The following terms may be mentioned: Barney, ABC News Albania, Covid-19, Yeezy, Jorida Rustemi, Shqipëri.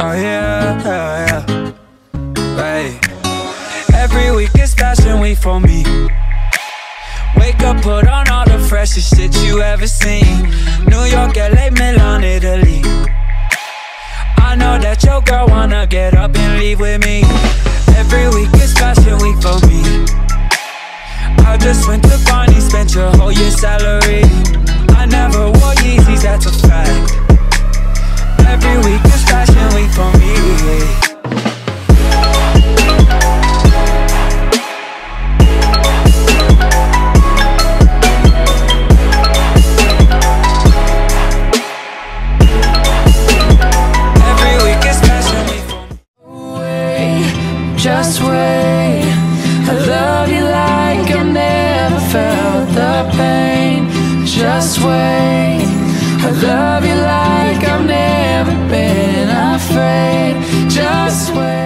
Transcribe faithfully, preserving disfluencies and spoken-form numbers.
Oh yeah, yeah, yeah. Hey. Every week is fashion week for me. Wake up, put on all the freshest shit you ever seen. New York, L A, Milan, Italy. I know that your girl wanna get up and leave with me. Every week is fashion week for me. I just went to Barney, spent your whole year salary. I never wore Yeezys, that's a fact. Every week is fashion week for me. Just wait, I love you like I never felt the pain. Just wait, I love you like I've never been afraid. Just wait.